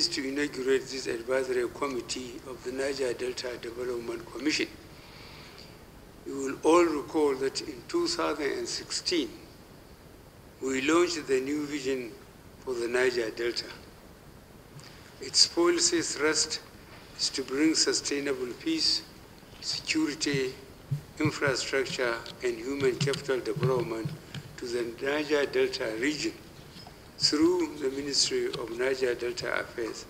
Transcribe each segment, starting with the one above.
pleased to inaugurate this advisory committee of the Niger Delta Development Commission. You will all recall that in 2016, we launched the new vision for the Niger Delta. Its policy thrust is to bring sustainable peace, security, infrastructure, and human capital development to the Niger Delta region through the Ministry of Niger Delta Affairs,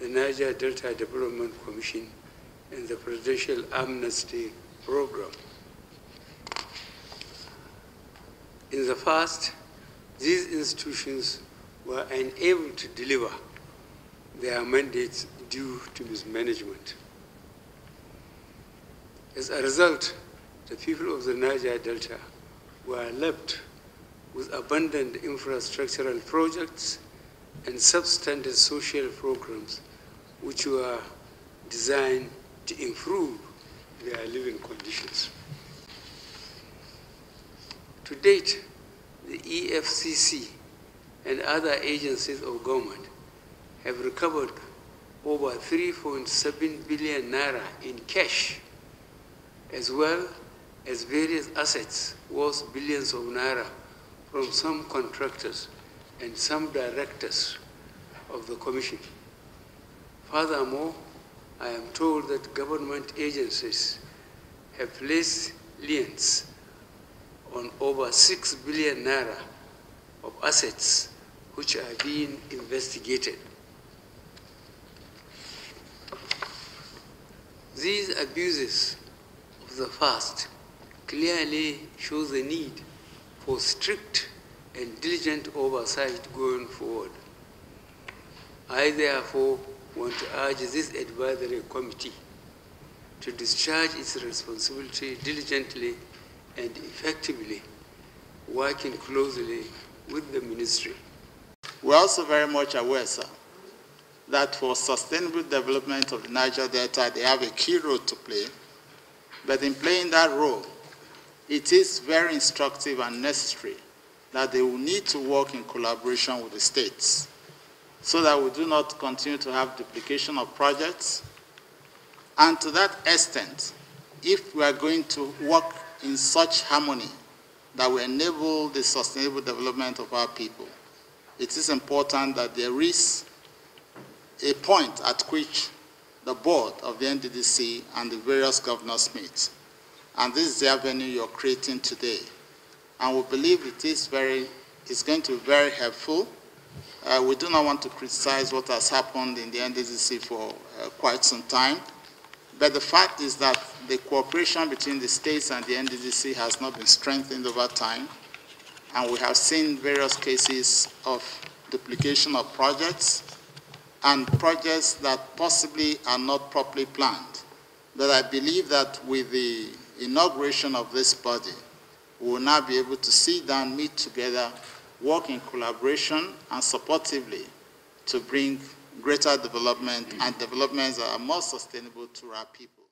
the Niger Delta Development Commission, and the Presidential Amnesty Program. In the past, these institutions were unable to deliver their mandates due to mismanagement. As a result, the people of the Niger Delta were left with abundant infrastructural projects and substandard social programs which were designed to improve their living conditions. To date, the EFCC and other agencies of government have recovered over 3.7 billion naira in cash, as well as various assets worth billions of naira from some contractors and some directors of the commission. Furthermore, I am told that government agencies have placed liens on over 6 billion naira of assets which are being investigated. These abuses of the past clearly show the need for strict and diligent oversight going forward. I therefore want to urge this advisory committee to discharge its responsibility diligently and effectively, working closely with the ministry. We are also very much aware, sir, that for sustainable development of the Niger Delta, they have a key role to play. But in playing that role, it is very instructive and necessary that they will need to work in collaboration with the states so that we do not continue to have duplication of projects. And to that extent, if we are going to work in such harmony that will enable the sustainable development of our people, it is important that there is a point at which the board of the NDDC and the various governors meet. And this is the avenue you're creating today. And we believe it's going to be very helpful. We do not want to criticize what has happened in the NDDC for quite some time. But the fact is that the cooperation between the states and the NDDC has not been strengthened over time. And we have seen various cases of duplication of projects, and projects that possibly are not properly planned. But I believe that with the inauguration of this body, we will now be able to sit down, meet together, work in collaboration and supportively to bring greater development and developments that are more sustainable to our people.